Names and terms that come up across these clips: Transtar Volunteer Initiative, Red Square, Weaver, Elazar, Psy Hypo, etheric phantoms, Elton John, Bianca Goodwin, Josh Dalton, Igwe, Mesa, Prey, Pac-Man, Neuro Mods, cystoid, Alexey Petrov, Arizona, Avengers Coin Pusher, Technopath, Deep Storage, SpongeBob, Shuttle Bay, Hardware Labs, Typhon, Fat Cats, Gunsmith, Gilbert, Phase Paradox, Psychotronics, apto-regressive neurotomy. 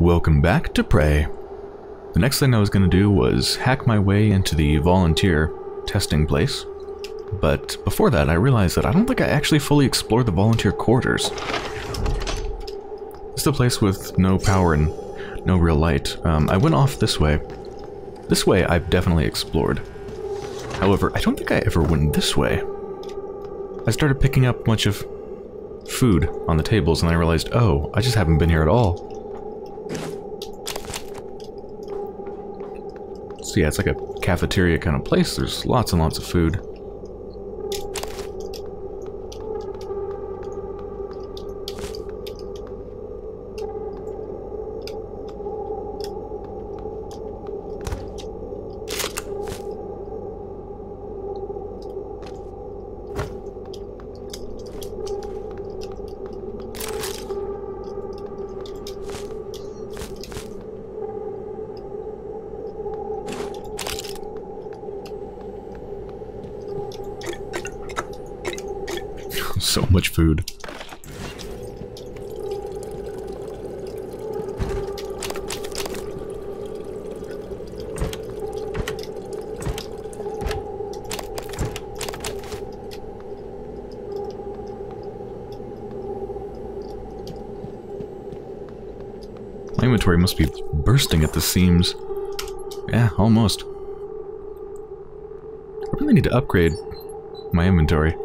Welcome back to Prey. The next thing I was going to do was hack my way into the volunteer testing place, but before that I realized that I don't think I actually fully explored the volunteer quarters. It's the place with no power and no real light. I went off this way. This way I've definitely explored. However, I don't think I ever went this way. I started picking up a bunch of food on the tables and I realized, oh, I just haven't been here at all. So yeah, it's like a cafeteria kind of place. There's lots and lots of food. So much food. My inventory must be bursting at the seams. Yeah, almost. I really need to upgrade my inventory.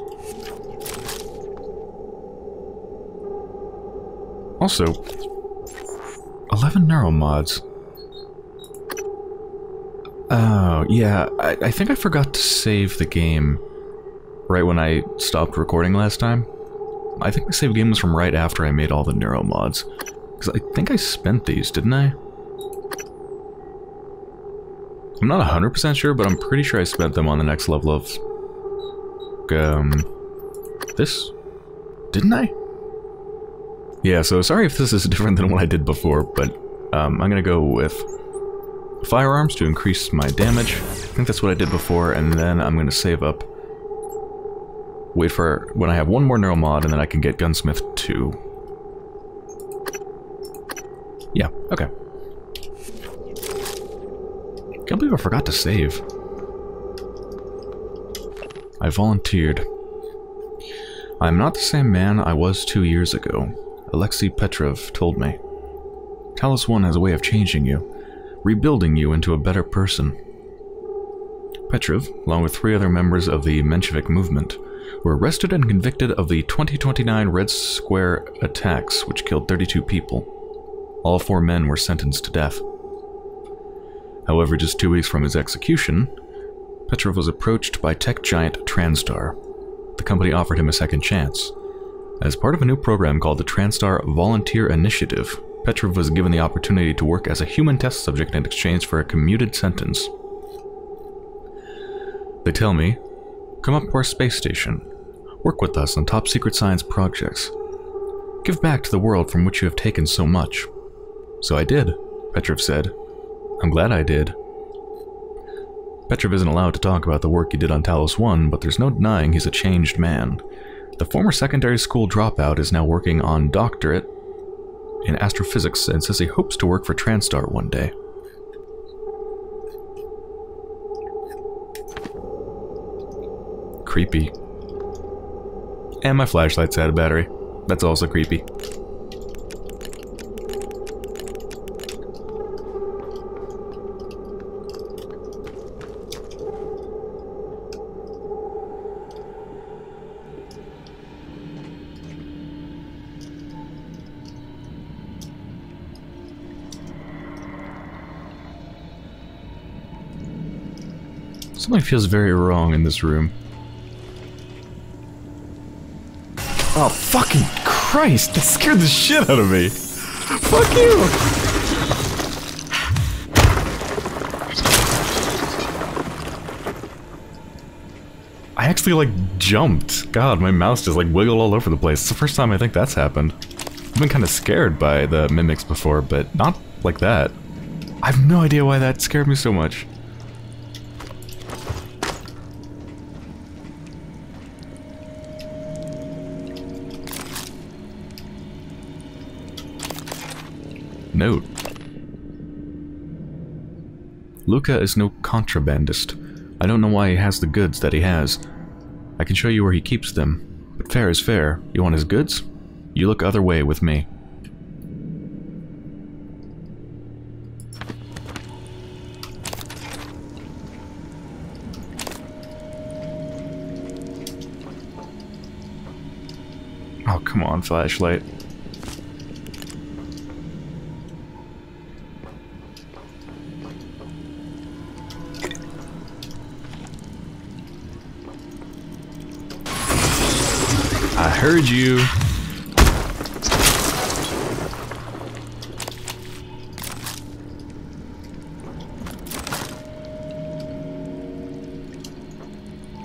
Also, 11 Neuro Mods. Oh, yeah, I think I forgot to save the game right when I stopped recording last time. I think my save game was from right after I made all the Neuro Mods. Because I think I spent these, didn't I? I'm not 100% sure, but I'm pretty sure I spent them on the next level of... this? Didn't I? Yeah, so sorry if this is different than what I did before, but I'm going to go with firearms to increase my damage. I think that's what I did before, and then I'm going to save up. Wait for when I have one more Neuro Mod, and then I can get Gunsmith 2. Yeah, okay. Can't believe I forgot to save. I volunteered. I'm not the same man I was 2 years ago. Alexey Petrov told me. Talos 1 has a way of changing you, rebuilding you into a better person. Petrov, along with 3 other members of the Menshevik movement, were arrested and convicted of the 2029 Red Square attacks, which killed 32 people. All 4 men were sentenced to death. However, just 2 weeks from his execution, Petrov was approached by tech giant Transtar. The company offered him a second chance. As part of a new program called the Transtar Volunteer Initiative, Petrov was given the opportunity to work as a human test subject in exchange for a commuted sentence. They tell me, come up to our space station. Work with us on top secret science projects. Give back to the world from which you have taken so much. So I did, Petrov said. I'm glad I did. Petrov isn't allowed to talk about the work he did on Talos 1, but there's no denying he's a changed man. The former secondary school dropout is now working on doctorate in astrophysics and says he hopes to work for Transtar one day. Creepy. And my flashlight's out of battery. That's also creepy. Something feels very wrong in this room. Oh, fucking Christ! That scared the shit out of me! Fuck you! I actually, like, jumped. God, my mouse just, like, wiggled all over the place. It's the first time I think that's happened. I've been kind of scared by the mimics before, but not like that. I have no idea why that scared me so much. Note. Luca is no contrabandist. I don't know why he has the goods that he has. I can show you where he keeps them, but fair is fair. You want his goods? You look other way with me. Oh, come on, flashlight. I heard you.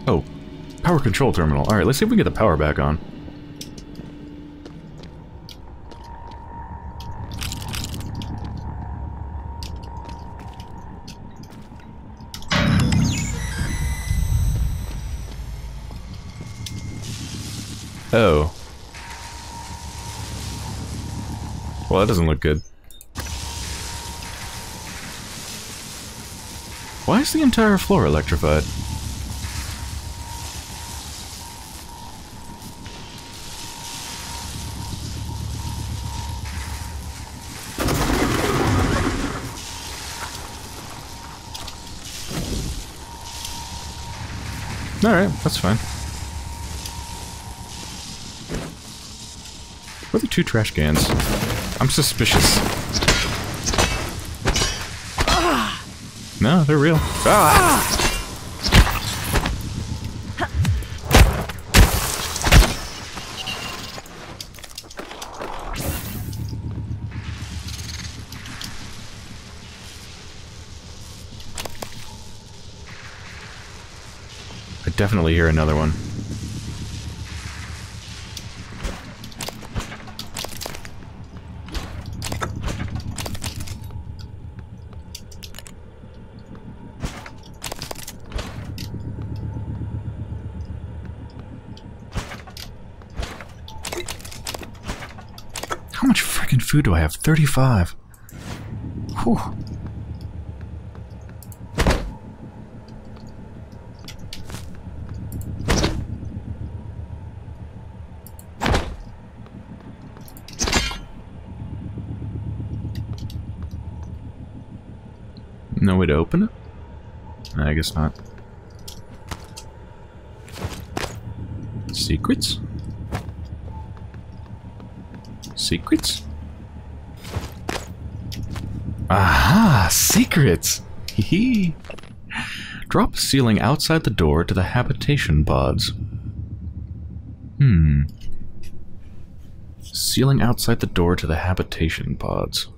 Oh, power control terminal. Alright, let's see if we can get the power back on. Oh. Well, that doesn't look good. Why is the entire floor electrified? Alright, that's fine. Where are the two trash cans? I'm suspicious. Ah. No, they're real. Ah. I definitely hear another one. Food do I have? 35. Whew. No way to open it? I guess not. Secrets? Secrets? Aha! Secrets! Hehe! Drop ceiling outside the door to the habitation pods. Hmm. Ceiling outside the door to the habitation pods.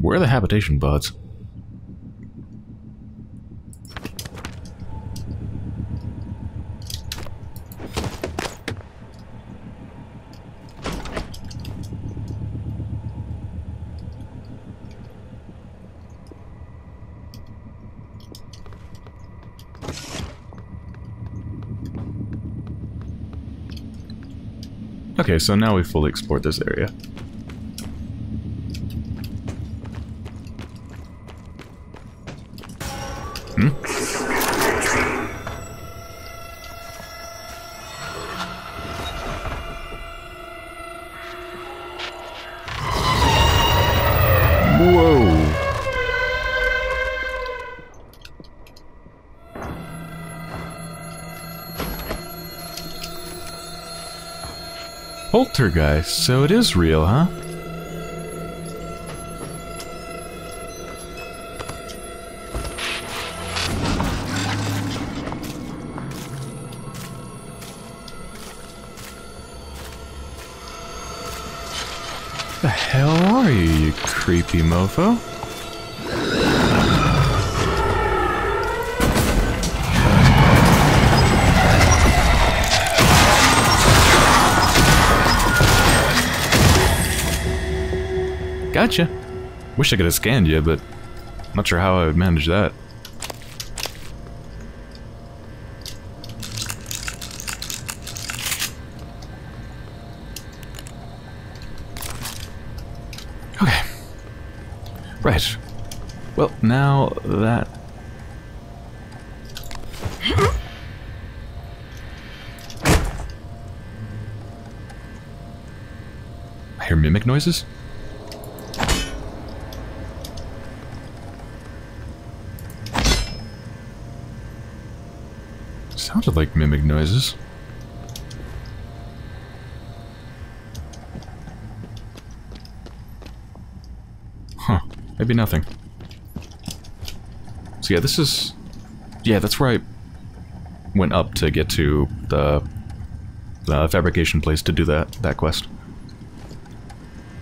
Where are the habitation pods? Okay, so now we fully explored this area. Poltergeist, so it is real, huh? The hell are you, you creepy mofo? Gotcha. Wish I could have scanned you, but I'm not sure how I would manage that. Okay. Right. Well, now that... I hear mimic noises? Sounded like mimic noises. Huh. Maybe nothing. So yeah, this is... Yeah, that's where I went up to get to the fabrication place to do that quest.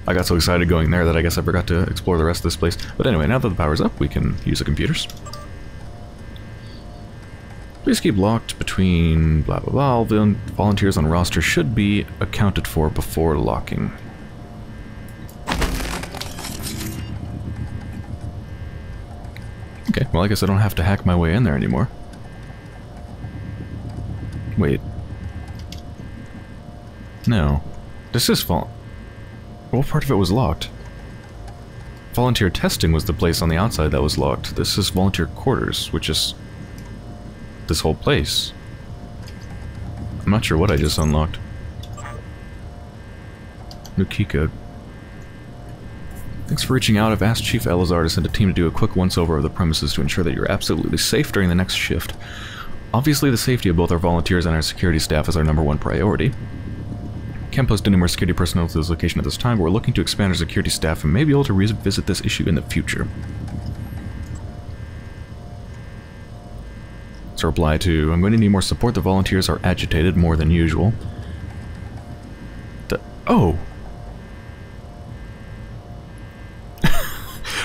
I got so excited going there that I guess I forgot to explore the rest of this place. But anyway, now that the power's up, we can use the computers. Please keep locked between blah blah blah. All volunteers on roster should be accounted for before locking. Okay, well I guess I don't have to hack my way in there anymore. Wait. No. This is what part of it was locked? Volunteer testing was the place on the outside that was locked. This is volunteer quarters, which is... this whole place. I'm not sure what I just unlocked. Nukika. Thanks for reaching out. I've asked Chief Elazar to send a team to do a quick once-over of the premises to ensure that you're absolutely safe during the next shift. Obviously, the safety of both our volunteers and our security staff is our #1 priority. Can't post any more security personnel to this location at this time, but we're looking to expand our security staff and may be able to revisit this issue in the future. So reply to, I'm going to need more support. The volunteers are agitated more than usual. Oh!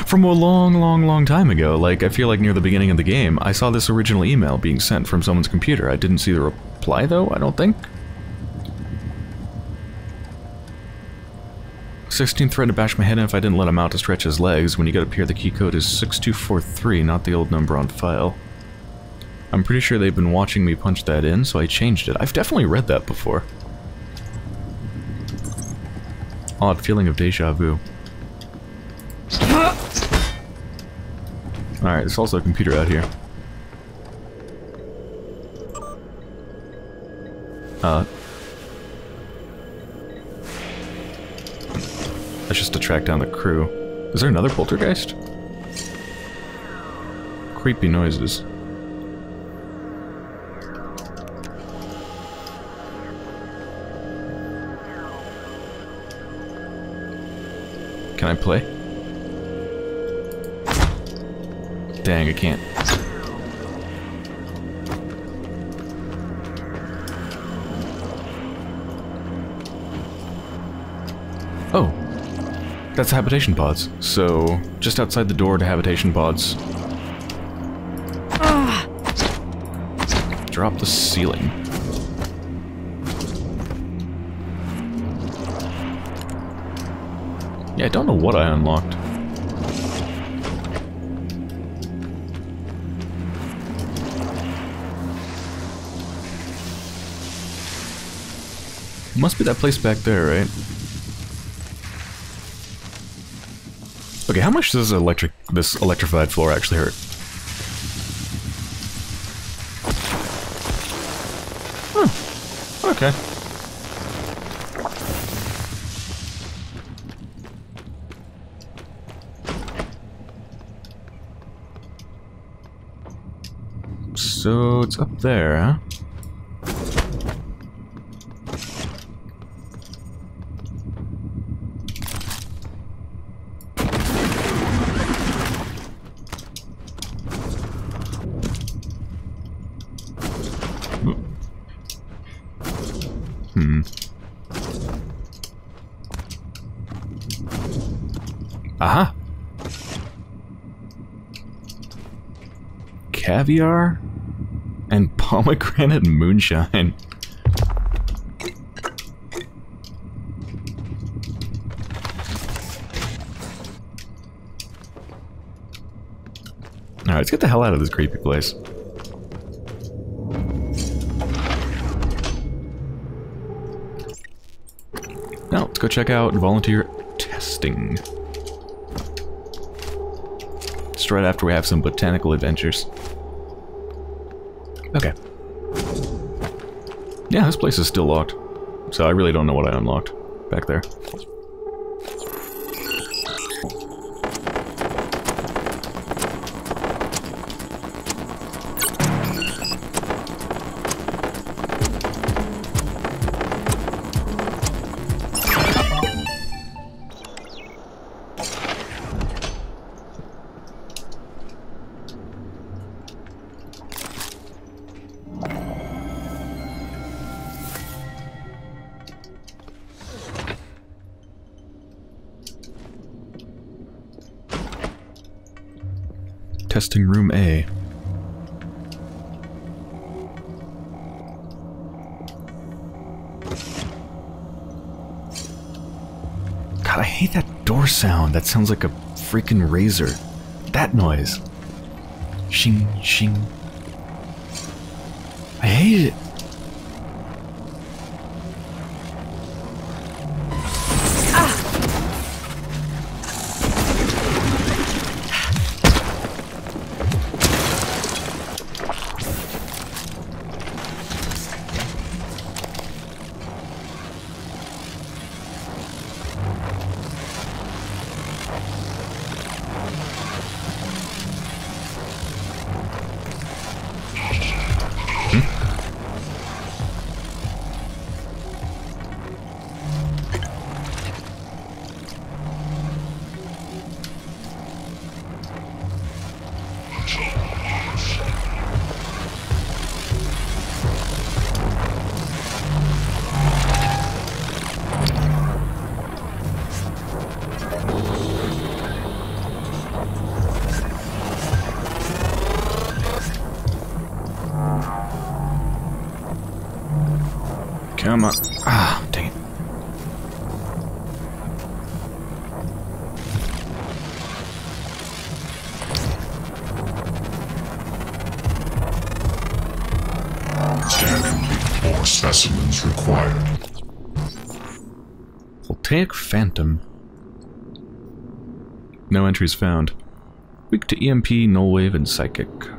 From a long, long, long time ago, like, I feel like near the beginning of the game, I saw this original email being sent from someone's computer. I didn't see the reply, though, I don't think. 16th thread to bash my head in if I didn't let him out to stretch his legs. When you get up here, the key code is 6243, not the old number on file. I'm pretty sure they've been watching me punch that in, so I changed it. I've definitely read that before. Odd feeling of deja vu. Alright, there's also a computer out here. That's just to track down the crew. Is there another poltergeist? Creepy noises. Can I play? Dang, I can't. Oh! That's the habitation pods. So, just outside the door to habitation pods. Drop the ceiling. Yeah, I don't know what I unlocked. Must be that place back there, right? Okay, how much does this electrified floor actually hurt? Huh. Okay. So it's up there, huh? Aha! Caviar and pomegranate moonshine. Alright, let's get the hell out of this creepy place. Now, let's go check out volunteer testing. rest right after we have some botanical adventures. Okay. Yeah, this place is still locked. So I really don't know what I unlocked back there. Testing room A. God, I hate that door sound. That sounds like a freaking razor. That noise. Shing, shing. I hate it. Etheric phantom. No entries found. Weak to EMP, null wave, and psychic. Got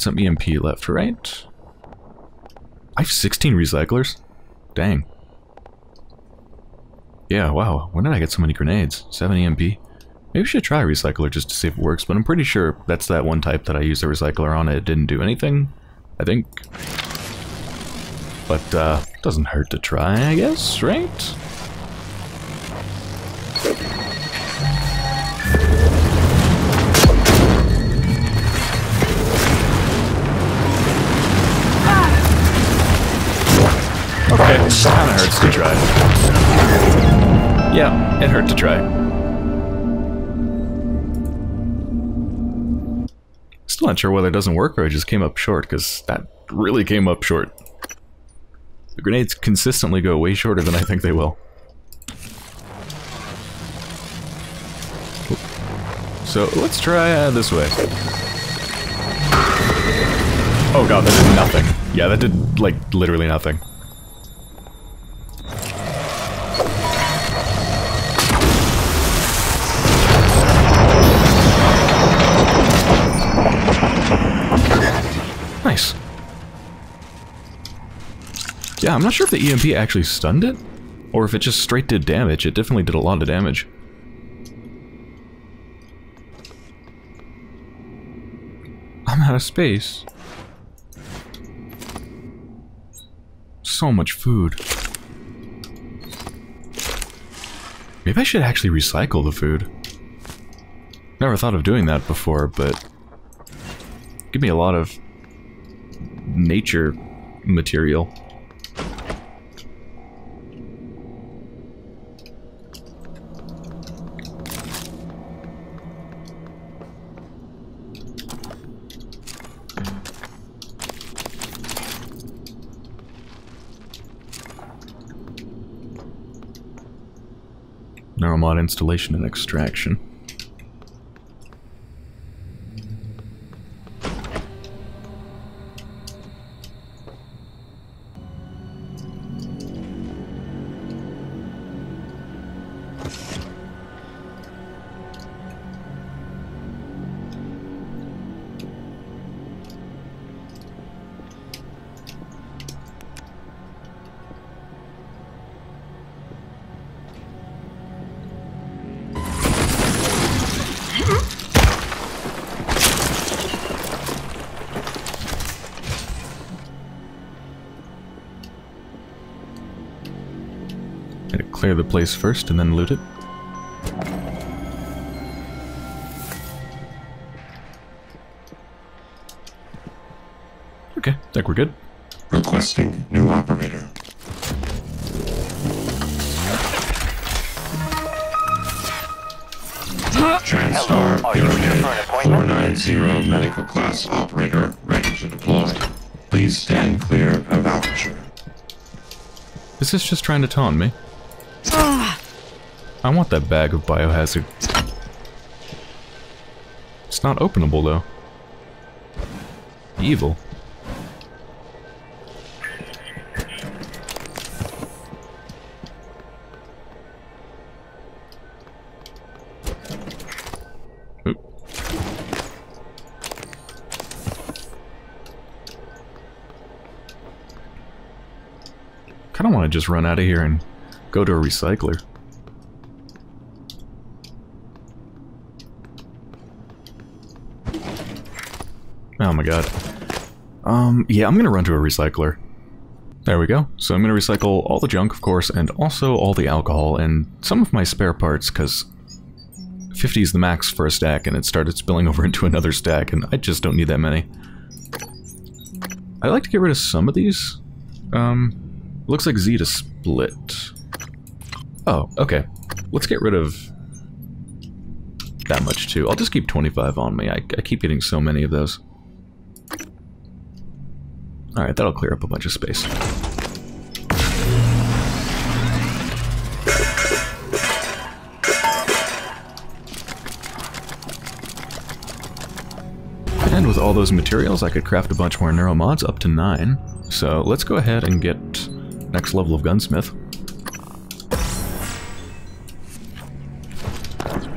some EMP left, right? I have 16 recyclers? Dang. Yeah, wow. When did I get so many grenades? 7 EMP. Maybe we should try a recycler just to see if it works, but I'm pretty sure that's that one type that I used a recycler on and it didn't do anything, I think. But, it doesn't hurt to try, I guess, right? Okay, it kinda hurts to try. Yeah, it hurt to try. Still not sure whether it doesn't work or I just came up short, because that really came up short. The grenades consistently go way shorter than I think they will. So let's try this way. Oh god, that did nothing. Yeah, that did, like, literally nothing. Nice. Yeah, I'm not sure if the EMP actually stunned it, or if it just straight did damage. It definitely did a lot of damage. I'm out of space. So much food. Maybe I should actually recycle the food. Never thought of doing that before, but... give me a lot of... nature material. Neuro mod installation and extraction. clear the place first and then loot it. Okay, I think we're good. Requesting new operator. Transtar, Bureau 490, medical class operator, ready to deploy. Please stand clear of aperture. Is this just trying to taunt me? I want that bag of biohazard. It's not openable, though. Evil. Kinda wanna just run out of here and go to a recycler. Oh my god. Yeah, I'm gonna run to a recycler. There we go. So I'm gonna recycle all the junk, of course, and also all the alcohol and some of my spare parts, because 50 is the max for a stack and it started spilling over into another stack and I just don't need that many. I'd like to get rid of some of these. Looks like Z to split. Oh, okay. Let's get rid of that much too. I'll just keep 25 on me. I keep getting so many of those. Alright, that'll clear up a bunch of space. And with all those materials, I could craft a bunch more Neuro Mods, up to 9. So let's go ahead and get next level of Gunsmith.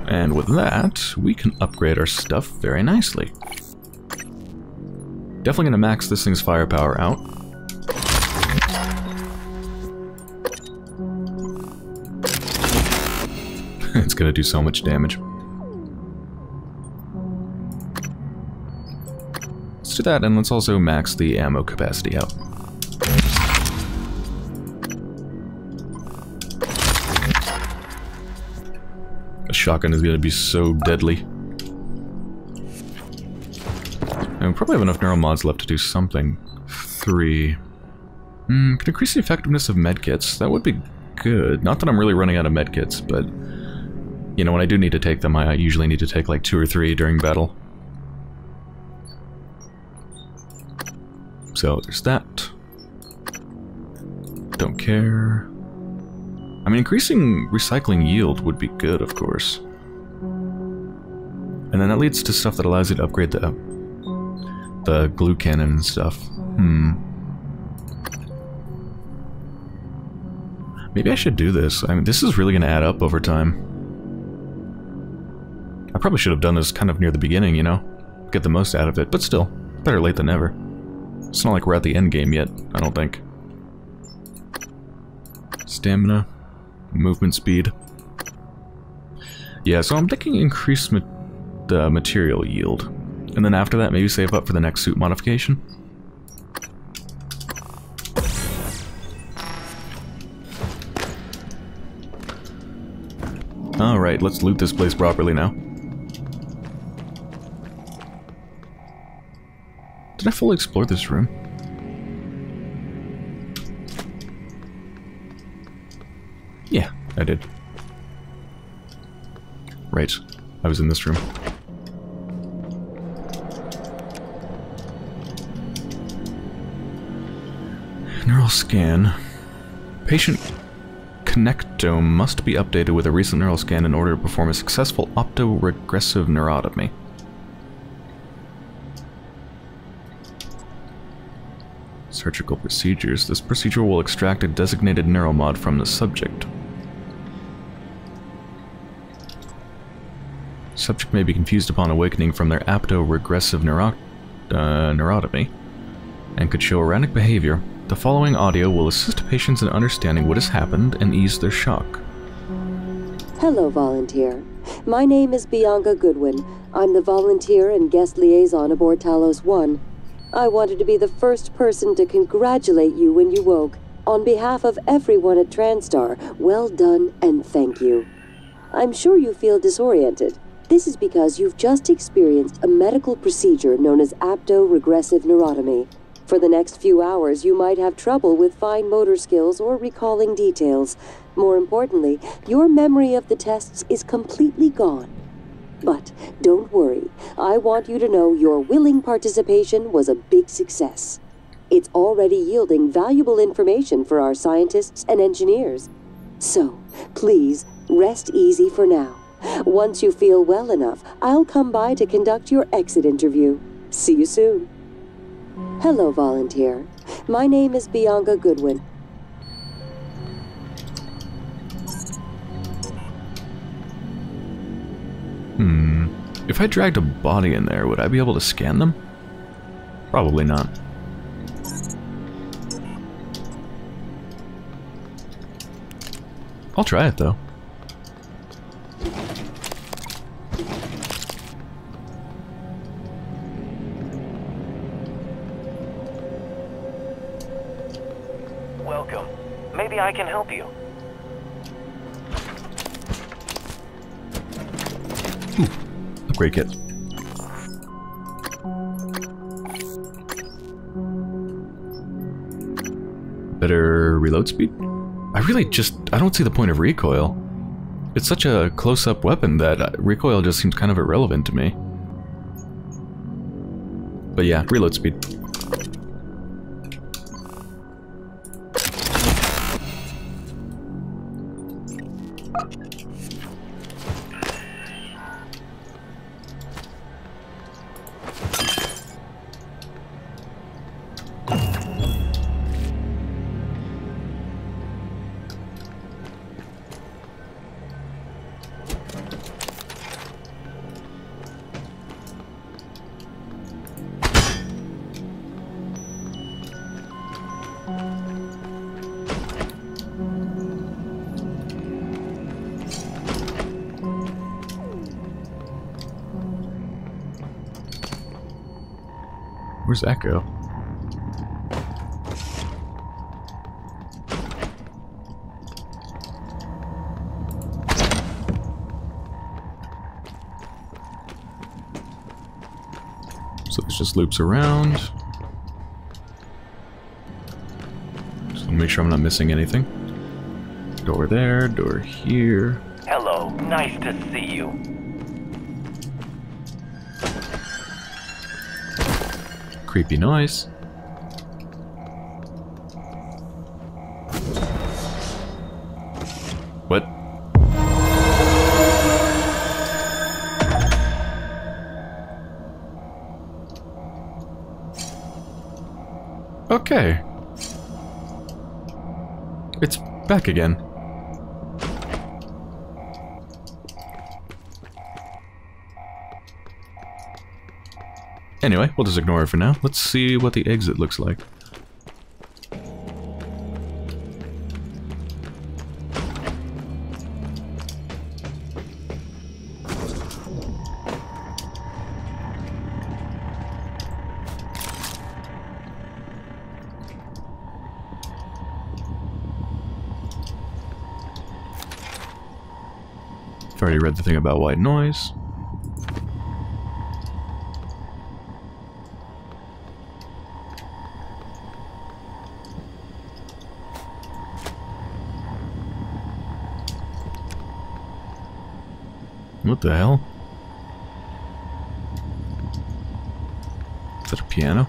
And with that, we can upgrade our stuff very nicely. Definitely gonna max this thing's firepower out. It's gonna do so much damage. Let's do that, and let's also max the ammo capacity out. Shotgun is going to be so deadly. And we probably have enough Neuro Mods left to do something. 3. Could increase the effectiveness of medkits. That would be good. Not that I'm really running out of medkits, but you know, when I do need to take them, I usually need to take like 2 or 3 during battle. So there's that. Don't care. I mean, increasing recycling yield would be good, of course. And then that leads to stuff that allows you to upgrade the glue cannon and stuff. Maybe I should do this. I mean, this is really going to add up over time. I probably should have done this kind of near the beginning, you know? Get the most out of it, but still, better late than never. It's not like we're at the end game yet, I don't think. Stamina. Movement speed. Yeah, so I'm thinking increase the material yield. And then after that, maybe save up for the next suit modification. Alright, let's loot this place properly now. Did I fully explore this room? Yeah, I did. Right, I was in this room. Neural scan. Patient connectome must be updated with a recent neural scan in order to perform a successful opto-regressive neurotomy. Surgical procedures. This procedure will extract a designated Neuro Mod from the subject. Subject may be confused upon awakening from their apto-regressive neurotomy and could show erratic behavior. The following audio will assist patients in understanding what has happened and ease their shock. Hello, volunteer. My name is Bianca Goodwin. I'm the volunteer and guest liaison aboard Talos 1. I wanted to be the first person to congratulate you when you woke. On behalf of everyone at Transtar, well done and thank you. I'm sure you feel disoriented. This is because you've just experienced a medical procedure known as apto-regressive neurotomy. For the next few hours, you might have trouble with fine motor skills or recalling details. More importantly, your memory of the tests is completely gone. But don't worry. I want you to know your willing participation was a big success. It's already yielding valuable information for our scientists and engineers. So, please, rest easy for now. Once you feel well enough, I'll come by to conduct your exit interview. See you soon. Hello, volunteer. My name is Bianca Goodwin. If I dragged a body in there, would I be able to scan them? Probably not. I'll try it, though. Welcome. Maybe I can help you. Upgrade kit. Better reload speed? I don't see the point of recoil. It's such a close-up weapon that recoil just seems kind of irrelevant to me. But yeah, reload speed. Where's that go? So this just loops around. Just want to make sure I'm not missing anything. Door there, door here. Hello, nice to see you. Creepy noise. What? Okay. It's back again. Anyway, we'll just ignore it for now. Let's see what the exit looks like. I've already read the thing about white noise. What the hell? Is that a piano?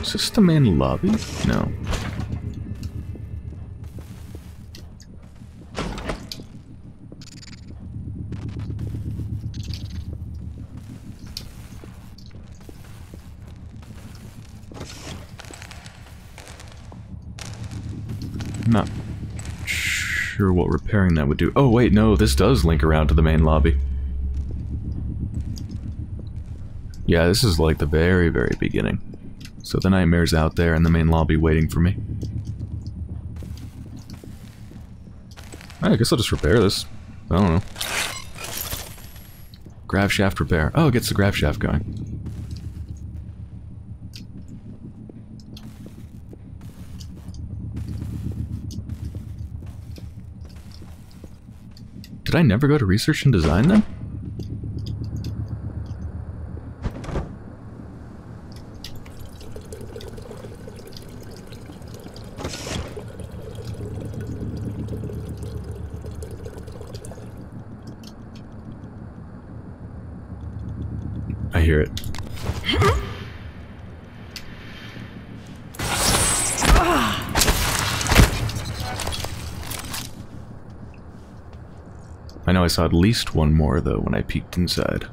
Is this the main lobby? No. Not sure what repairing that would do. Oh wait, no, this does link around to the main lobby. Yeah, this is like the very, very beginning. So the nightmare's out there in the main lobby waiting for me. I guess I'll just repair this. I don't know. Grav shaft repair. Oh, it gets the grav shaft going. Did I never go to research and design then? I hear it. I know I saw at least one more, though, when I peeked inside.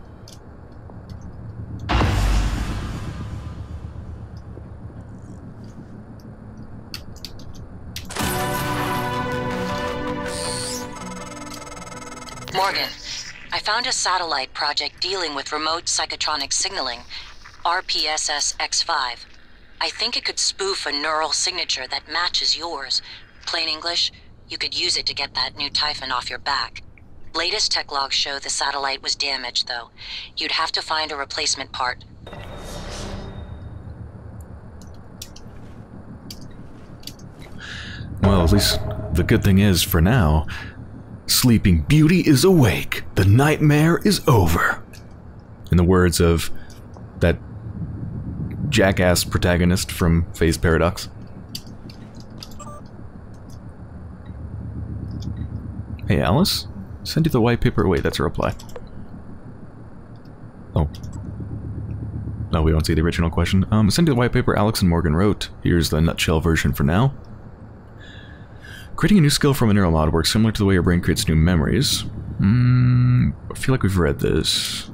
Morgan, I found a satellite project dealing with remote psychotronic signaling, RPSS-X5. I think it could spoof a neural signature that matches yours. Plain English, you could use it to get that new Typhon off your back. Latest tech logs show the satellite was damaged, though. You'd have to find a replacement part. Well, at least the good thing is, for now, Sleeping Beauty is awake. The nightmare is over. In the words of that jackass protagonist from Phase Paradox. Hey, Alice? Send you the white paper. Wait, that's a reply. Oh. No, we don't see the original question. Send you the white paper Alex and Morgan wrote. Here's the nutshell version for now. Creating a new skill from a neural mod works similar to the way your brain creates new memories. I feel like we've read this.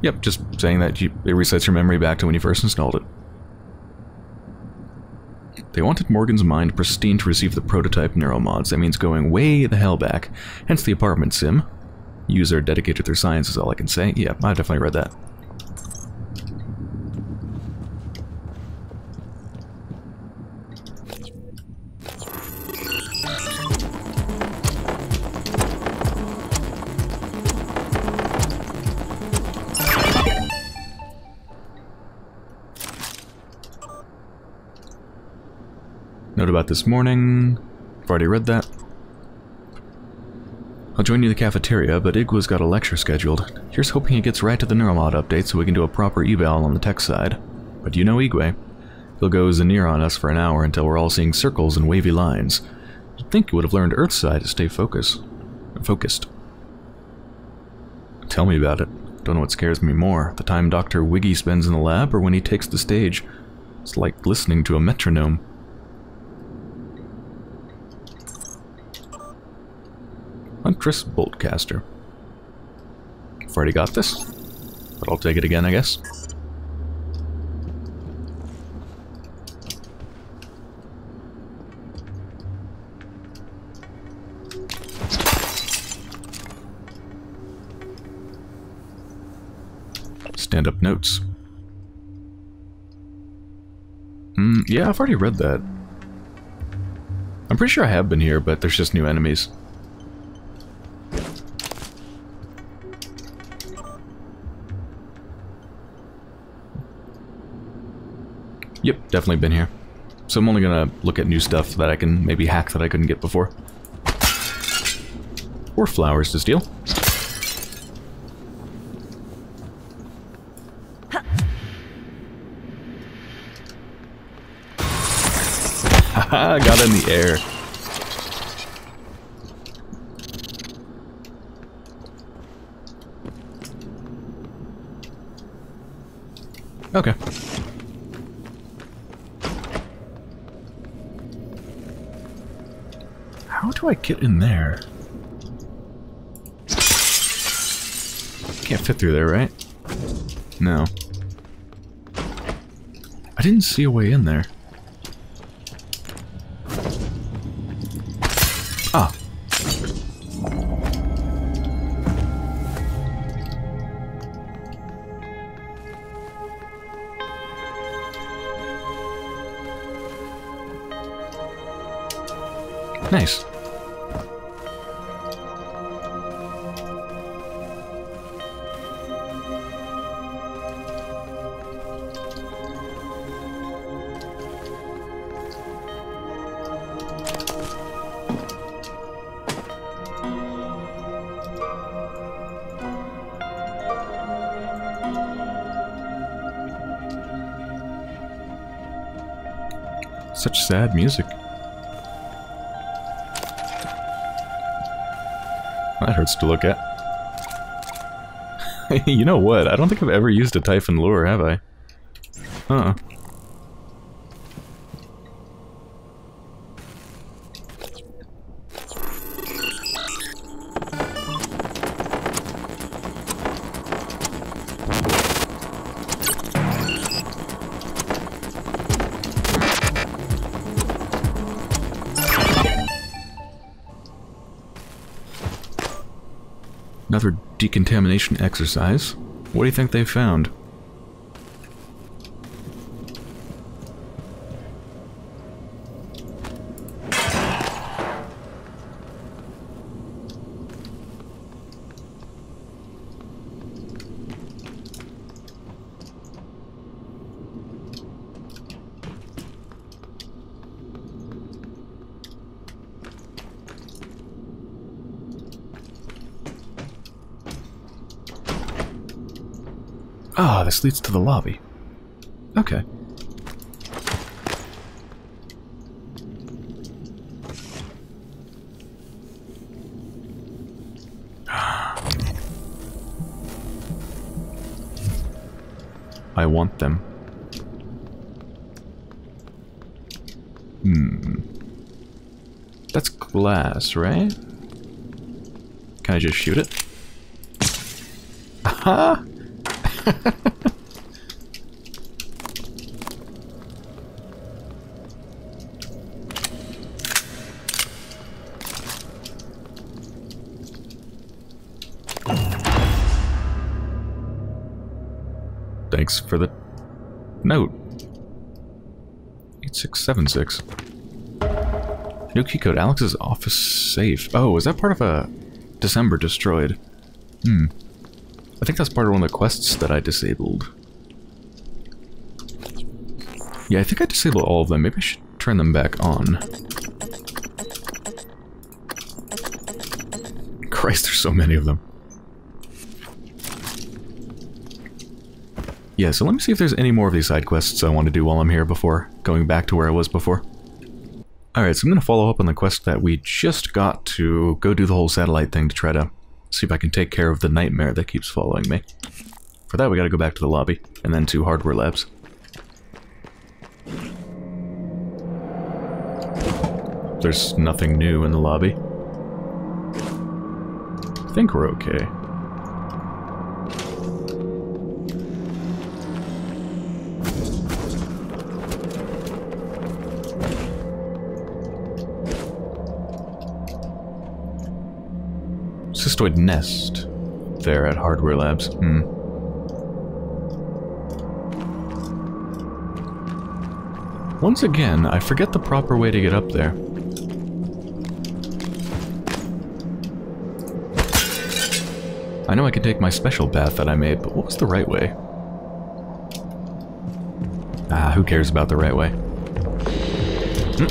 Yep, just saying that it resets your memory back to when you first installed it. They wanted Morgan's mind pristine to receive the prototype neural mods. That means going way the hell back. Hence the apartment sim. User dedicated to their science is all I can say. Yeah, I definitely read that. Note about this morning. I've already read that. I'll join you in the cafeteria, but Igwa's got a lecture scheduled. Here's hoping he gets right to the neuromod update so we can do a proper eval on the tech side. But you know Igwe. He'll go Zanir on us for an hour until we're all seeing circles and wavy lines. You'd think he would have learned Earthside to stay focused. Tell me about it. Don't know what scares me more. The time Dr. Wiggy spends in the lab or when he takes the stage. It's like listening to a metronome. Huntress Boltcaster. I've already got this, but I'll take it again, I guess. Stand-up notes. Yeah, I've already read that. I'm pretty sure I have been here, but there's just new enemies. Yep, definitely been here. So I'm only gonna look at new stuff that I can maybe hack that I couldn't get before. Or flowers to steal. Haha, got in the air. Okay. How do I get in there? Can't fit through there, right? No. I didn't see a way in there. Ah. Nice. Such sad music. That hurts to look at. You know what? I don't think I've ever used a Typhon lure, have I? Huh. Another decontamination exercise. What do you think they found? Ah, this leads to the lobby. Okay. I want them. Hmm. That's glass, right? Can I just shoot it? Aha! Thanks for the note. 8676. New key code. Alex's office safe. Oh, is that part of a December destroyed? Hmm. I think that's part of one of the quests that I disabled. Yeah, I think I disabled all of them. Maybe I should turn them back on. Christ, there's so many of them. Yeah, so let me see if there's any more of these side quests I want to do while I'm here before going back to where I was before. Alright, so I'm going to follow up on the quest that we just got to go do the whole satellite thing to try to see if I can take care of the nightmare that keeps following me. For that, we gotta go back to the lobby, and then to Hardware Labs. There's nothing new in the lobby. I think we're okay. Cystoid nest there at Hardware Labs. Hmm. Once again, I forget the proper way to get up there. I know I can take my special path that I made, but what was the right way? Ah, who cares about the right way? Hm.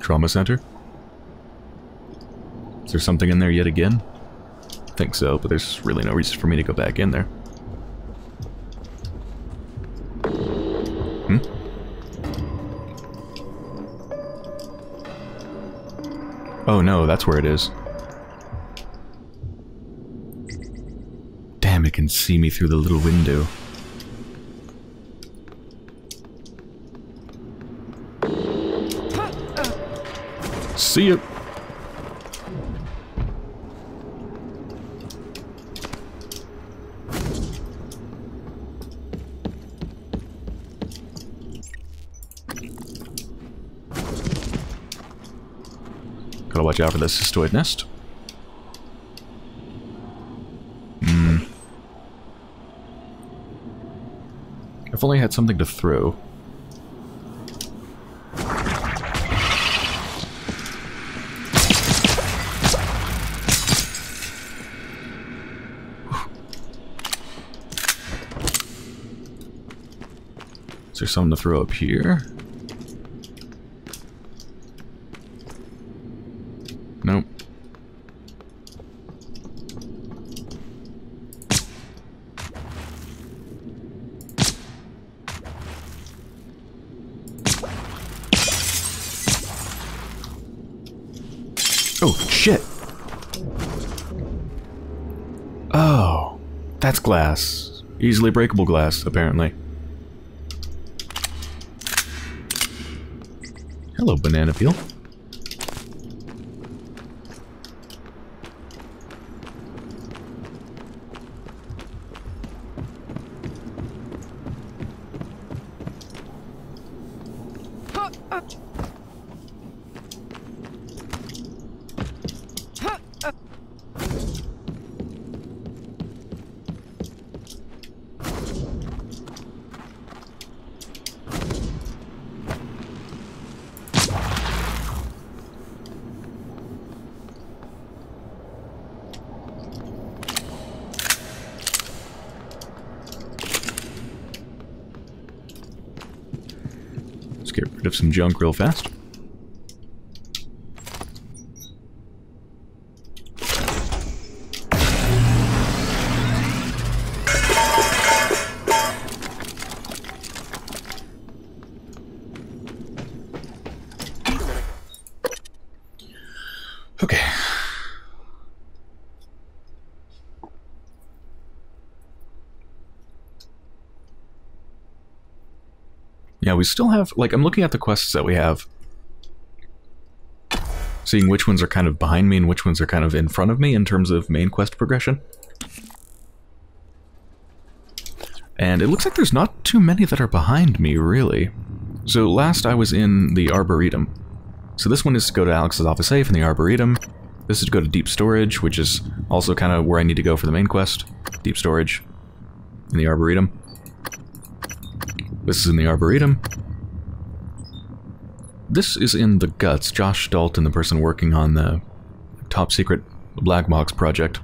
Trauma center? Is there something in there yet again? I think so, but there's really no reason for me to go back in there. Hmm? Oh no, that's where it is. Damn, it can see me through the little window. See ya. gotta watch out for the cystoid nest. If only I had something to throw. Is there something to throw up here? Nope. Oh, shit! Oh, that's glass. Easily breakable glass, apparently. Hello, banana peel. Some junk real fast. Okay. Yeah, we still have, like, I'm looking at the quests that we have, seeing which ones are kind of behind me and which ones are kind of in front of me in terms of main quest progression. And it looks like there's not too many that are behind me, really. So last I was in the Arboretum. So this one is to go to Alex's Office A from the Arboretum. This is to go to Deep Storage, which is also kind of where I need to go for the main quest. Deep Storage in the Arboretum. This is in the Arboretum. This is in the Guts. Josh Dalton, the person working on the top secret Black Box project.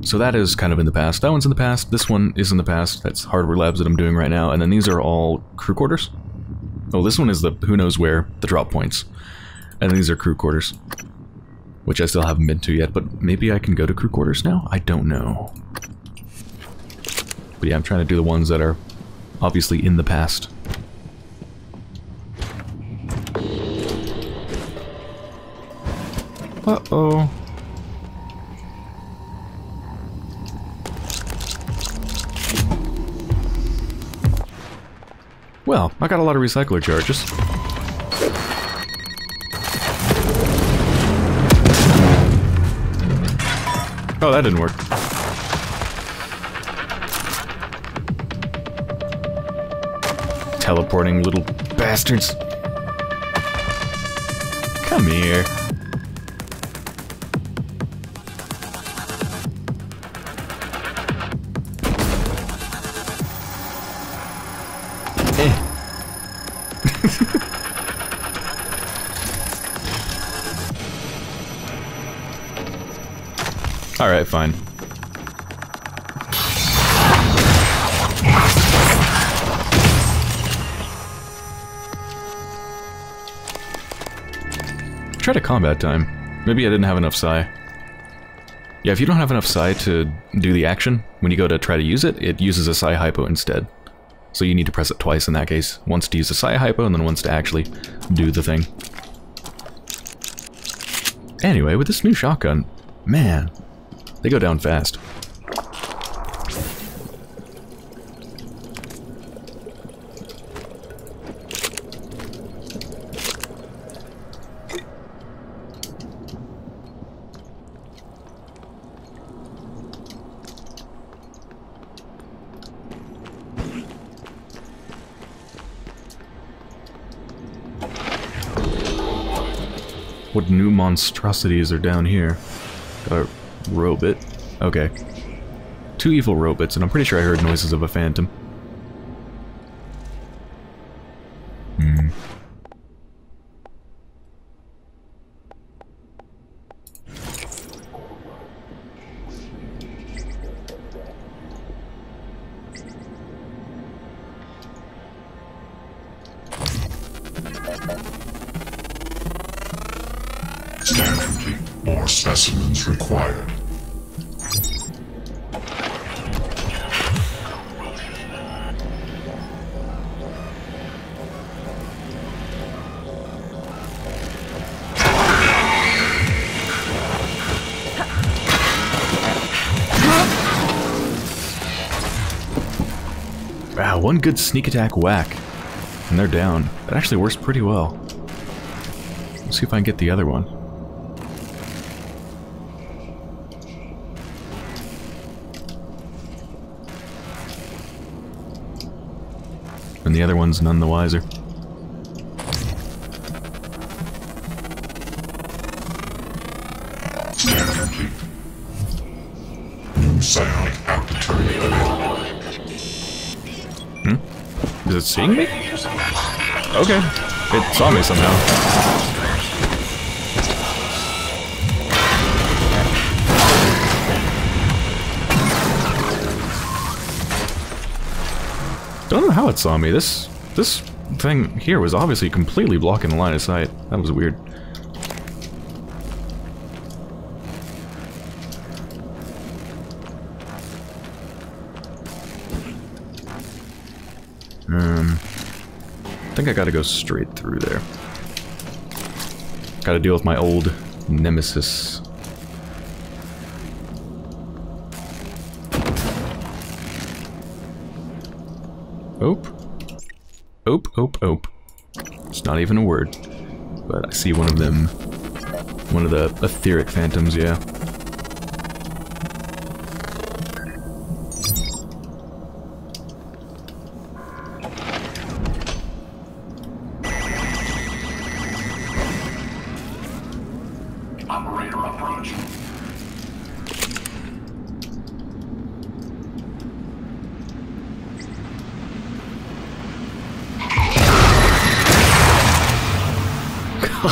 So that is kind of in the past. That one's in the past. This one is in the past. That's Hardware Labs that I'm doing right now. And then these are all crew quarters. Oh, this one is the who knows where, the drop points. And these are crew quarters, which I still haven't been to yet, but maybe I can go to crew quarters now? I don't know. But yeah, I'm trying to do the ones that are obviously in the past. Uh-oh. Well, I got a lot of recycler charges. Oh, that didn't work. Teleporting little bastards. Come here. Eh. All right, fine. Try to combat time. Maybe I didn't have enough Psy. Yeah, if you don't have enough Psy to do the action, when you go to try to use it, it uses a Psy Hypo instead. So you need to press it twice in that case. Once to use a Psy Hypo, and then once to actually do the thing. Anyway, with this new shotgun, man, they go down fast. What new monstrosities are down here? Got a robot. Okay. Two evil robots, and I'm pretty sure I heard noises of a phantom. Hmm. Scan complete. More specimens required. Wow, one good sneak attack whack. And they're down. That actually works pretty well. Let's see if I can get the other one. And the other one's none the wiser. Scan complete. New psionic aptitude available. Hmm? Is it seeing me? Okay. It saw me somehow. I don't know how it saw me. This thing here was obviously completely blocking the line of sight. That was weird. I think I gotta go straight through there. Gotta deal with my old nemesis. Ope. Ope, ope, ope. It's not even a word. But I see one of them. One of the etheric phantoms, yeah.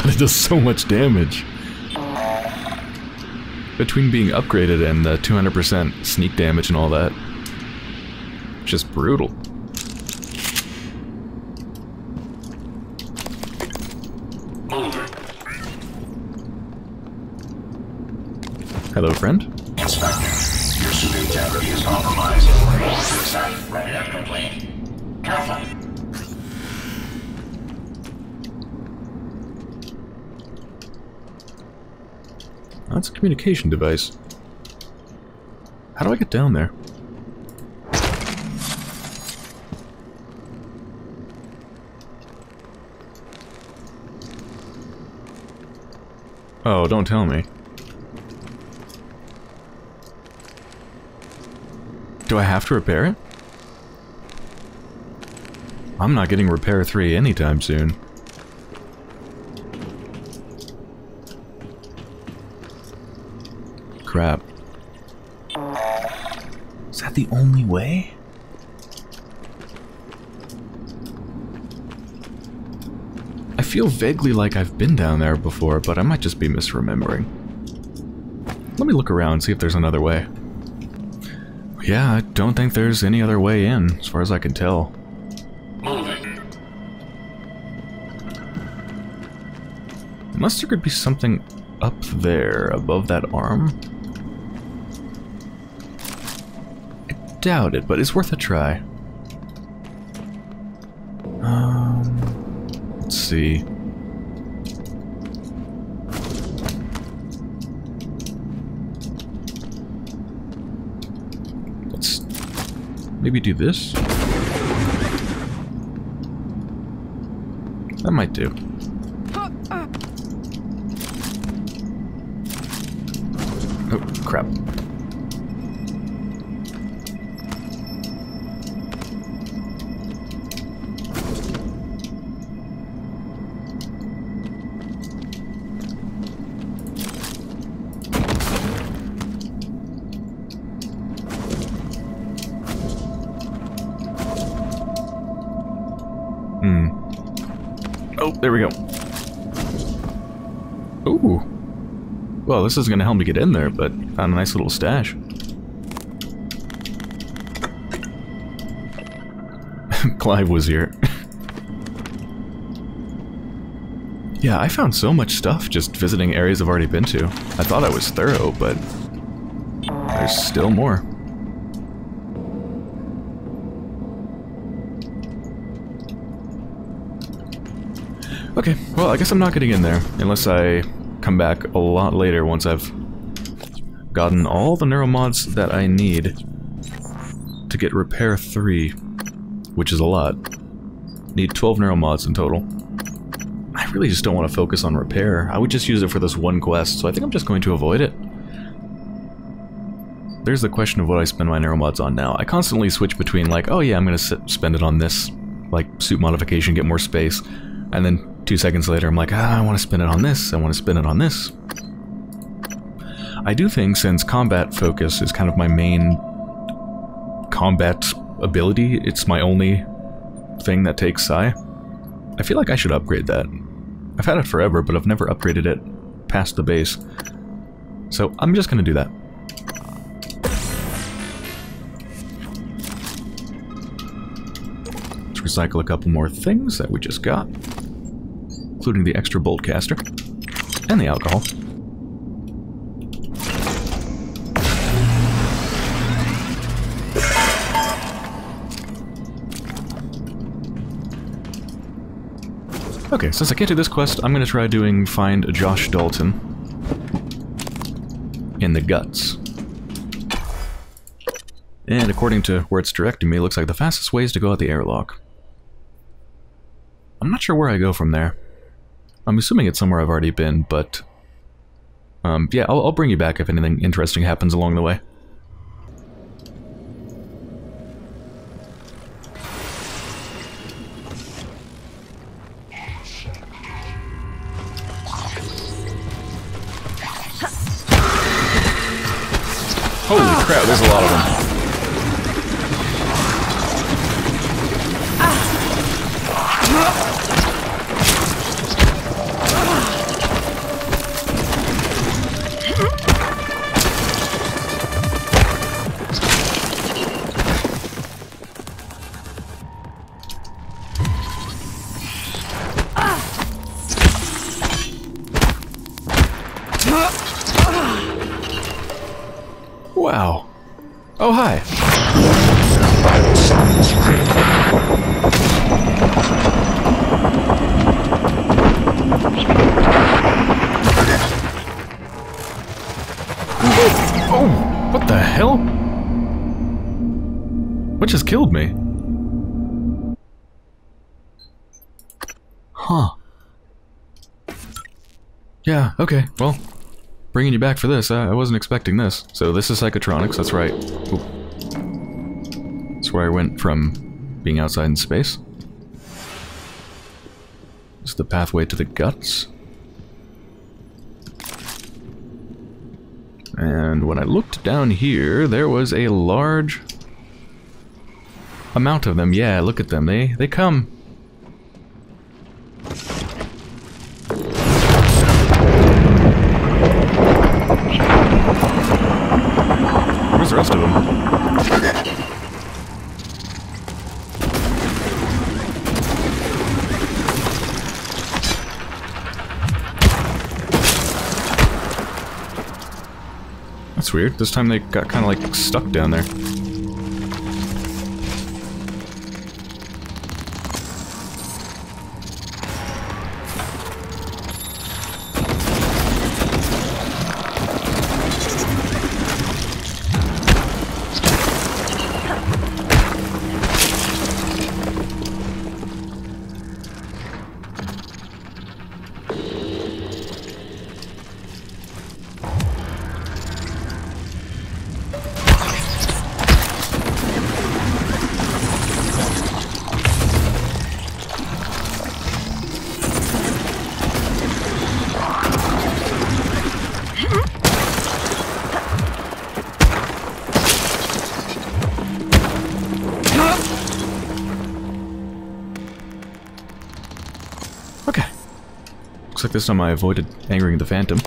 It does so much damage. Between being upgraded and the 200% sneak damage and all that. Just brutal. Hello, friend. Inspector, your pseudo integrity is compromised. Suicide, ready to complain. Careful. That's a communication device. How do I get down there? Oh, don't tell me. Do I have to repair it? I'm not getting repair 3 anytime soon. Crap. Is that the only way? I feel vaguely like I've been down there before, but I might just be misremembering. Let me look around and see if there's another way. Yeah, I don't think there's any other way in, as far as I can tell. Moving. Unless there could be something up there, above that arm. Doubt it, but it's worth a try. Let's see. Let's maybe do this. That might do. Oh, crap. Oh, there we go. Ooh. Well, this is going to help me get in there, but on a nice little stash. Clive was here. Yeah, I found so much stuff just visiting areas I've already been to. I thought I was thorough, but there's still more. Okay, well, I guess I'm not getting in there, unless I come back a lot later once I've gotten all the neuro mods that I need to get repair 3, which is a lot. Need 12 neuro mods in total. I really just don't want to focus on repair. I would just use it for this one quest, so I think I'm just going to avoid it. There's the question of what I spend my neuromods on now. I constantly switch between like, oh yeah, I'm going to spend it on this, like suit modification, get more space, and then 2 seconds later I'm like, ah, I want to spend it on this, I want to spend it on this. I do think since combat focus is kind of my main combat ability, it's my only thing that takes Psy, I feel like I should upgrade that. I've had it forever, but I've never upgraded it past the base. So I'm just going to do that. Let's recycle a couple more things that we just got, including the extra bolt caster and the alcohol. Okay, since I can't do this quest, I'm going to try doing find Josh Dalton in the guts. And according to where it's directing me, it looks like the fastest way is to go out the airlock. I'm not sure where I go from there. I'm assuming it's somewhere I've already been, but... yeah, I'll bring you back if anything interesting happens along the way. Holy crap, there's a lot of them. Wow. Oh, hi. Oh, what the hell? What just killed me? Huh. Yeah, okay, well. Bringing you back for this, I wasn't expecting this. So this is Psychotronics, that's right. Oop. That's where I went from being outside in space. This is the pathway to the guts. And when I looked down here, there was a large amount of them. Yeah, look at them, they come. Weird. This time they got kind of like stuck down there. like this time I avoided angering the phantom.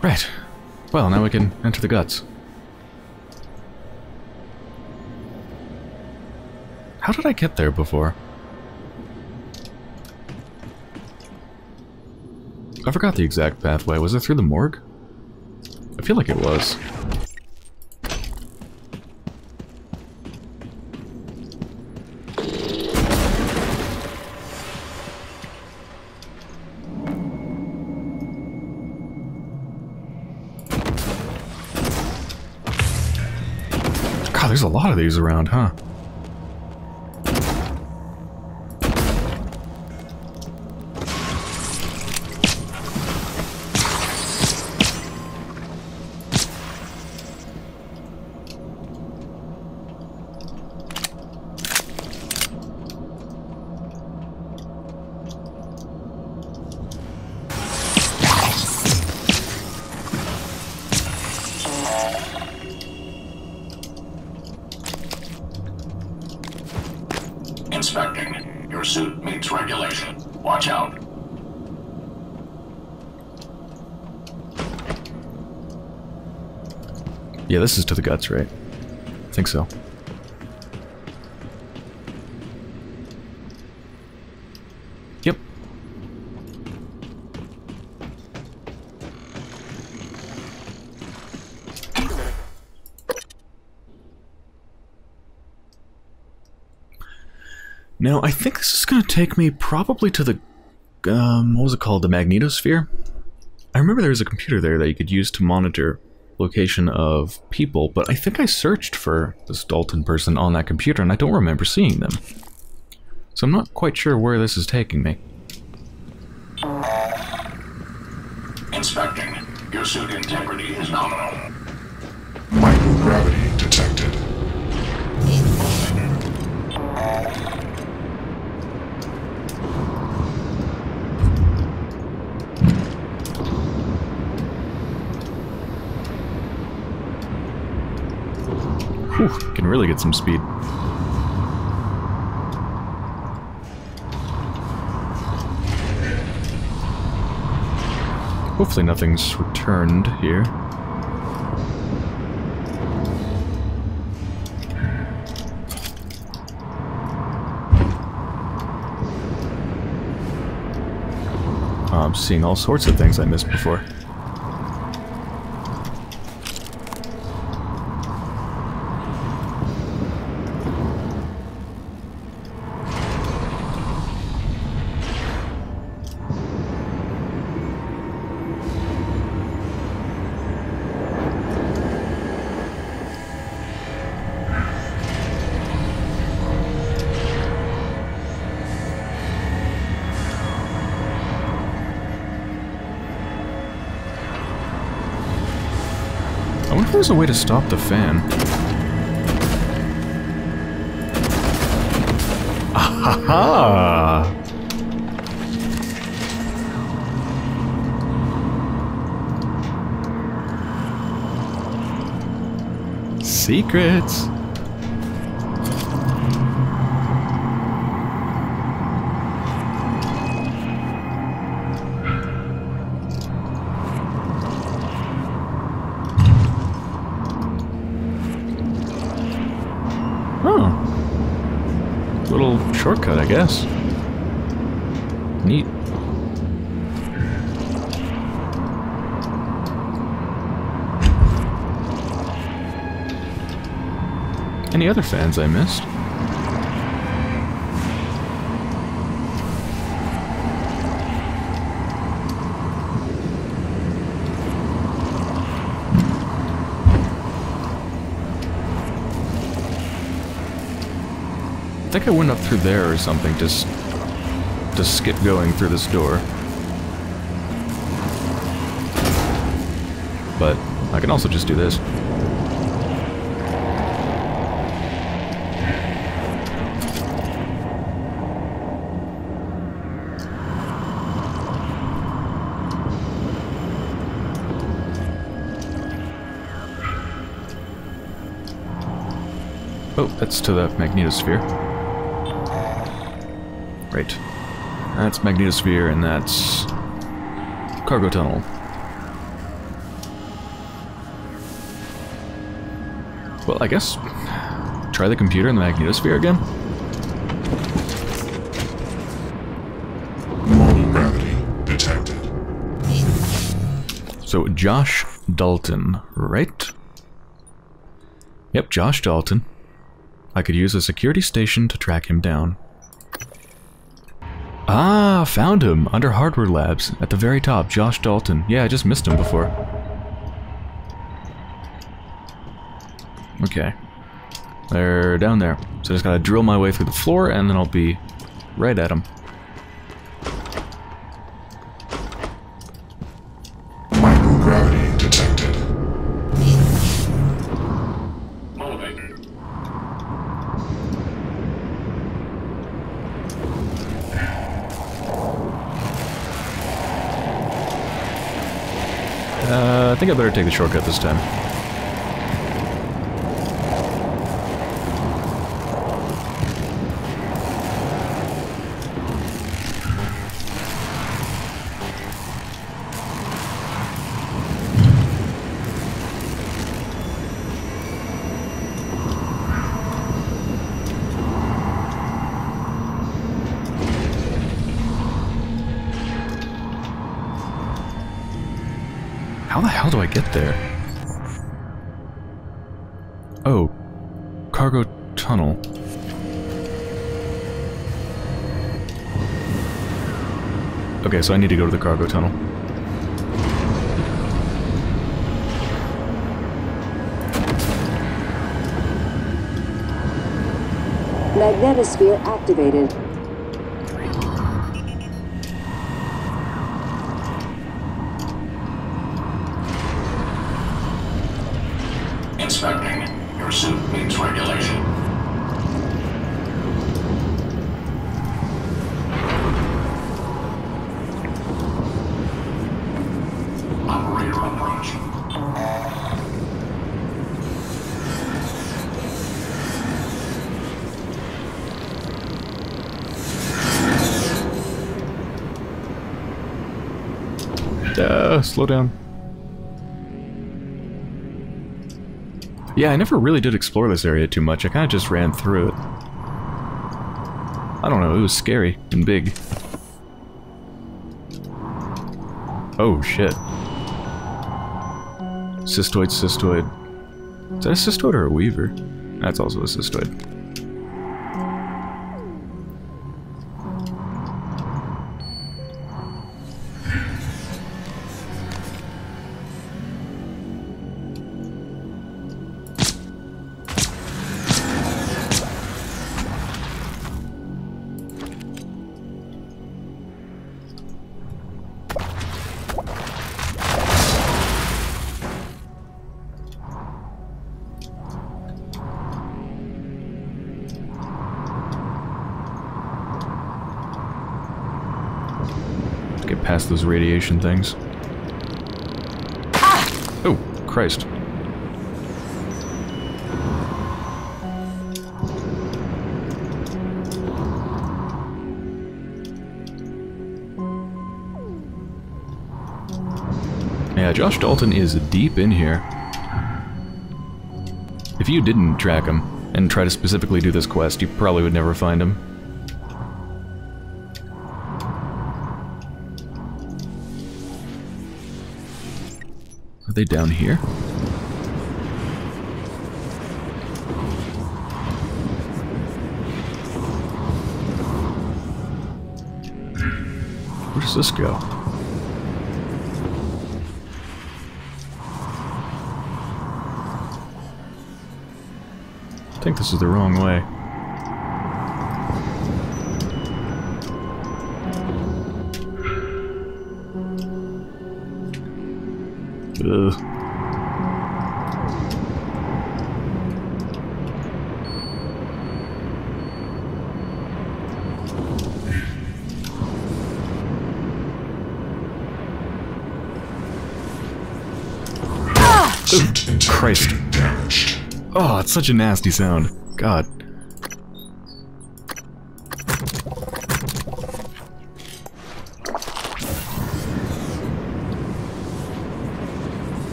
Right. Well, now we can enter the guts. How did I get there before? I forgot the exact pathway. Was it through the morgue? I feel like it was. God, there's a lot of these around, huh? Yeah, this is to the guts, right? I think so. Yep. Now, I think this is going to take me probably to the, what was it called? The magnetosphere? I remember there was a computer there that you could use to monitor location of people, but I think I searched for this Dalton person on that computer and I don't remember seeing them. So I'm not quite sure where this is taking me. Inspecting. Your suit integrity is nominal. Microgravity detected. Ooh, can really get some speed. Hopefully nothing's returned here. I'm seeing all sorts of things I missed before. There's a way to stop the fan. Aha! Secrets. Shortcut, I guess. Neat. Any other fans I missed? I think I went up through there or something, just skip going through this door. But I can also just do this. Oh, that's to the magnetosphere. Right. That's magnetosphere, and that's cargo tunnel. Well, I guess try the computer in the magnetosphere again. Normal gravity detected. So Josh Dalton, right? Yep, Josh Dalton. I could use a security station to track him down. Ah, found him! Under Hardware Labs, at the very top, Josh Dalton. Yeah, I just missed him before. Okay. They're down there. So I just gotta drill my way through the floor, and then I'll be right at him. Microgravity detected. I think I better take the shortcut this time. How the hell do I get there? Oh, cargo tunnel. Okay, so I need to go to the cargo tunnel. Magnetosphere activated. Slow down. Yeah, I never really did explore this area too much. I kind of just ran through it. I don't know, it was scary and big. Oh, shit. Cystoid, cystoid. Is that a cystoid or a weaver? That's also a cystoid. Past those radiation things. Ah! Oh, Christ. Yeah, Josh Dalton is deep in here. If you didn't track him and try to specifically do this quest, you probably would never find him. Are they down here? Where does this go? I think this is the wrong way. Christ. Oh, it's such a nasty sound. God.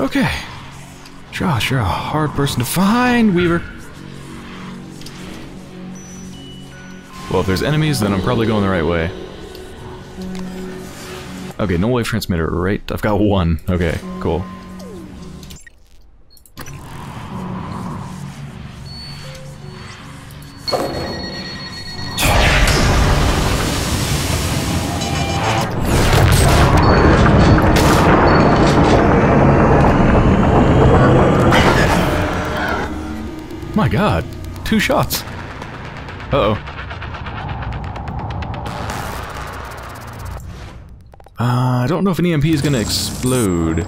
Okay. Josh, you're a hard person to find, Weaver. Well, if there's enemies, then I'm probably going the right way. Okay, no wave transmitter, right? I've got one. Okay, cool. My God, 2 shots. Uh-oh. I don't know if an EMP is going to explode.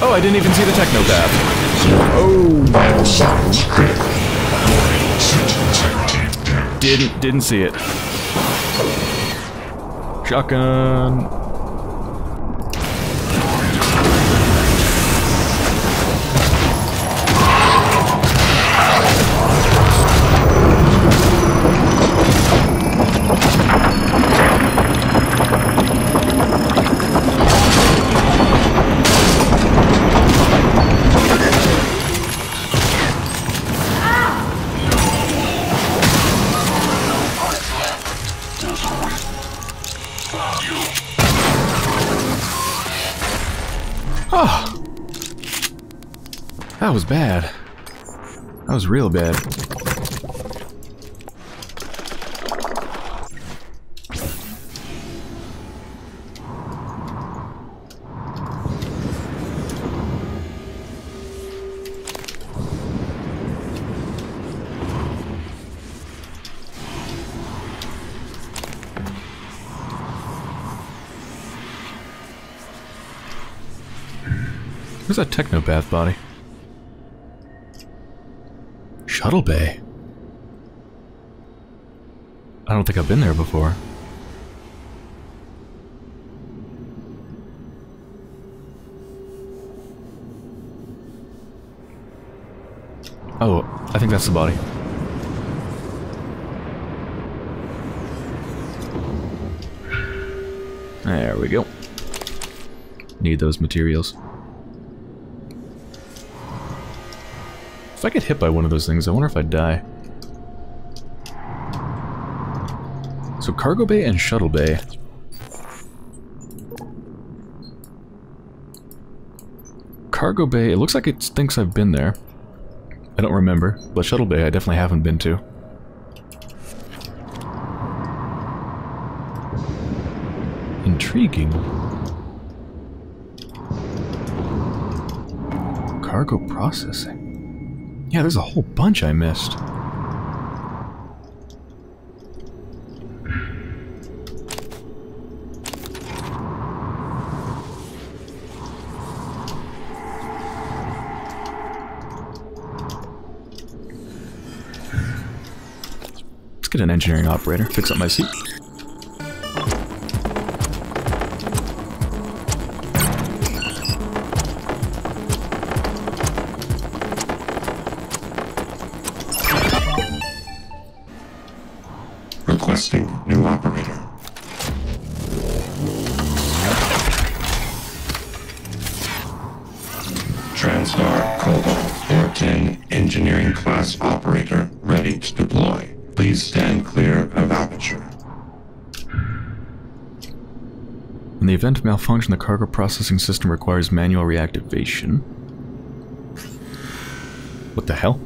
Oh, I didn't even see the Technopath. Oh. Didn't see it. Shotgun. That was bad. That was real bad. Where's that Technopath body? Shuttle Bay. I don't think I've been there before. Oh, I think that's the body. There we go. Need those materials. If I get hit by one of those things, I wonder if I'd die. So Cargo Bay and Shuttle Bay. Cargo Bay, it looks like it thinks I've been there. I don't remember, but Shuttle Bay I definitely haven't been to. Intriguing. Cargo Processing. Yeah, there's a whole bunch I missed. Let's get an engineering operator, fix up my seat. Event of malfunction, the cargo processing system requires manual reactivation. What the hell?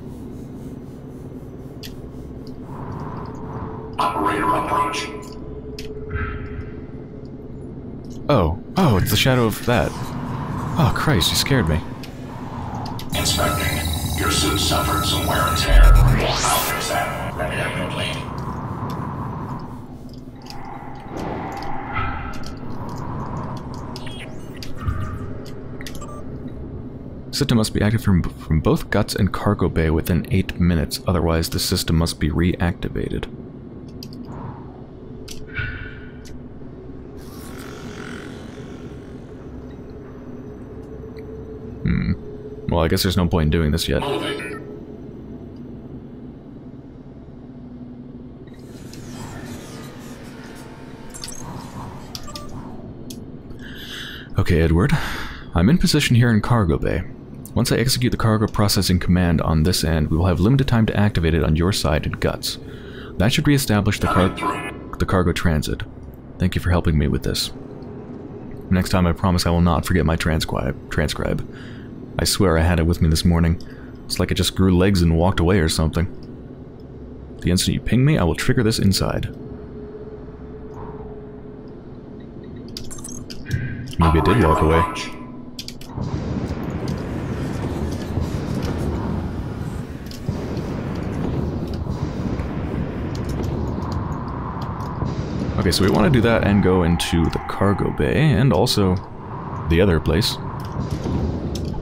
Operator approach. Oh, it's the shadow of that. Oh, Christ, you scared me. Inspecting. Your suit suffered some wear and tear. I'll fix that immediately. System must be active from both guts and cargo bay within 8 minutes, otherwise the system must be reactivated. Well, I guess there's no point in doing this yet. Okay, Edward. I'm in position here in Cargo Bay. Once I execute the cargo processing command on this end, we will have limited time to activate it on your side and guts. That should reestablish the cargo transit. Thank you for helping me with this. Next time I promise I will not forget my transcribe. I swear I had it with me this morning. It's like it just grew legs and walked away or something. The instant you ping me, I will trigger this inside. Maybe it did walk away. Okay, so we want to do that and go into the cargo bay, and also the other place.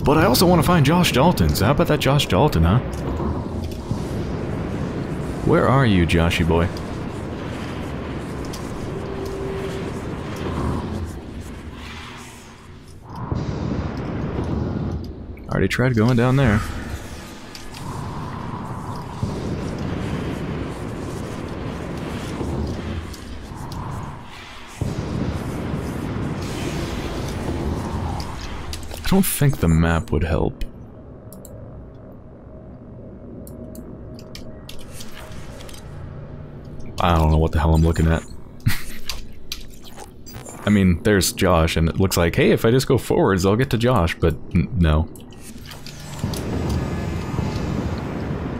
But I also want to find Josh Dalton, so how about that Josh Dalton, huh? Where are you, Joshy boy? Already tried going down there. I don't think the map would help. I don't know what the hell I'm looking at. I mean, there's Josh, and it looks like, hey, if I just go forwards, I'll get to Josh, but no.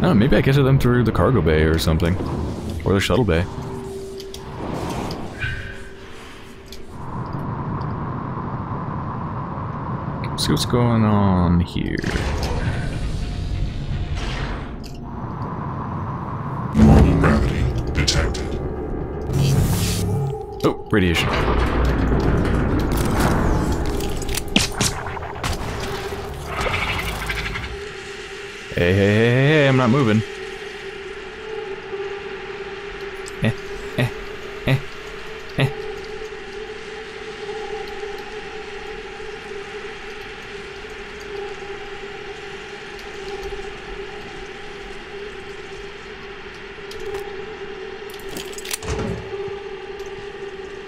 Oh, maybe I get to them through the cargo bay or something. Or the shuttle bay. See what's going on here. Normal gravity detected. Oh, radiation. Hey, hey, hey, hey, hey, I'm not moving.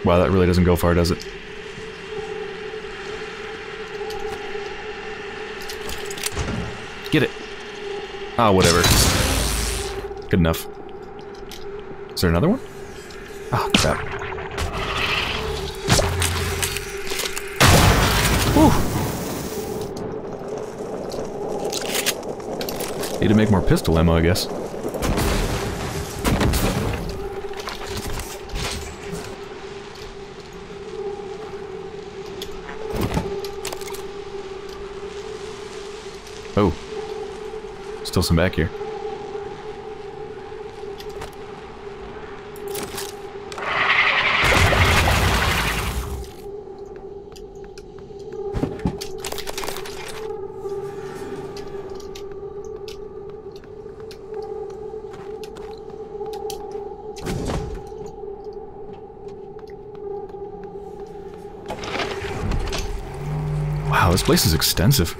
Wow, that really doesn't go far, does it? Get it! Ah, whatever. Good enough. Is there another one? Ah, crap. Whew! Need to make more pistol ammo, I guess. Oh. Still some back here. Wow, this place is extensive.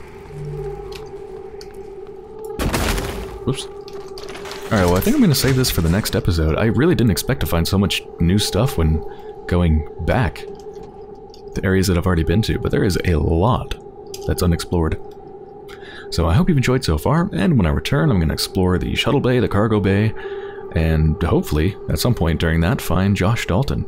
Whoops. Alright, well I think I'm going to save this for the next episode. I really didn't expect to find so much new stuff when going back to areas that I've already been to, but there is a lot that's unexplored. So I hope you've enjoyed so far, and when I return I'm going to explore the shuttle bay, the cargo bay, and hopefully at some point during that find Josh Dalton.